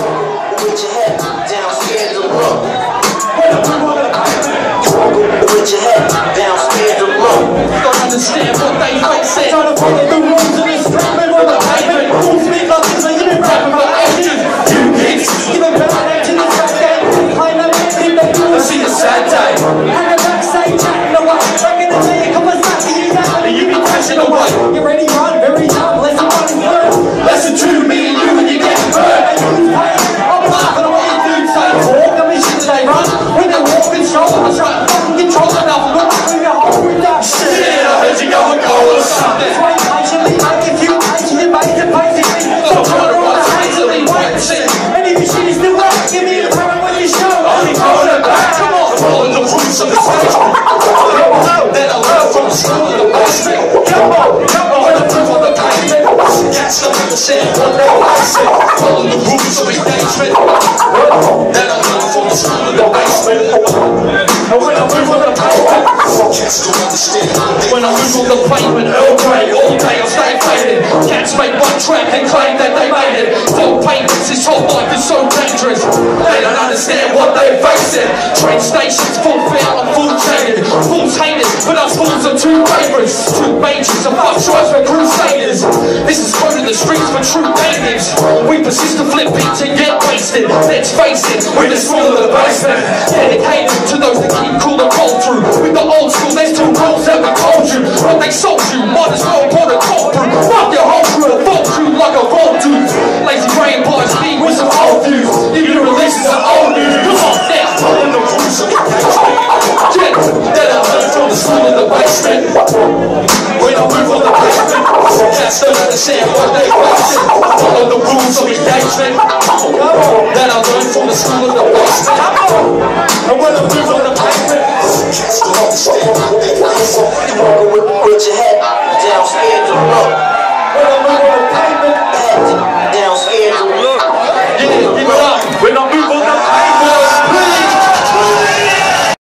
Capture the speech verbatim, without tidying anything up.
Put your head down, scared to low. Put your head down, scared to low. Don't understand what they like said. Trying to put the new ones in this rapping with a hyphen. Who's me nothing, so you been rapping about action. You bitch, you been rapping action this back day. Playing that man, see that you see the sad day. And the backside chat, no way. Back in the day, come on, stop, you down. And you be crashing away. You ready, run, very top, let's go and learn. Lesson two, me and you, and you get burned. I'm trying to fucking control it now. Look through your whole window. Shit, I heard you going gold or something. Wait patiently, make a few pages, you make it basically. Don't turn around the hazily, wait and see. And if your shit is still up, give me the power when you show. Only throwing it back, come on. Rolling the roots of the stage. Then I learned from the school of the Wall Street. Come on, come on, when I put on the pavement. Catch them in the sand, one day I sit. Rolling the roots of engagement. Then I learned from the school of the basement. And when I move on the pavement, cats don't understand. When I move on the pavement, Earl Grey, all day I stay faded. Cats make one track and claim that they made it. Full payments, this whole life is so dangerous. They don't understand what they're facing. Train stations full foul and full jaded. Fools hated, but us fools are too favorites. Two mages, a fuck choice for crusaders. This is road in the streets for true natives. We persist to flip beats and get wasted. Let's face it, we're the school of the basement. Dedicated to those that cool the cold through. With the old school, there's two rules that we told you. But they sold you, might as well put a cold through. Fuck your whole crew, fuck you like a roll dude. Lazy brain boys, speak with some old views. If you releases an old news, come on now. Pulling the rules of the basement. Yeah, that I learned from the school in the basement. When I move on the basement, cats don't understand what they facing. Follow the rules of engagement. That I learned from the school in the basement. And when I move on the cats don't understand what they facing. Put your head down, scared to look. When I move on the basement.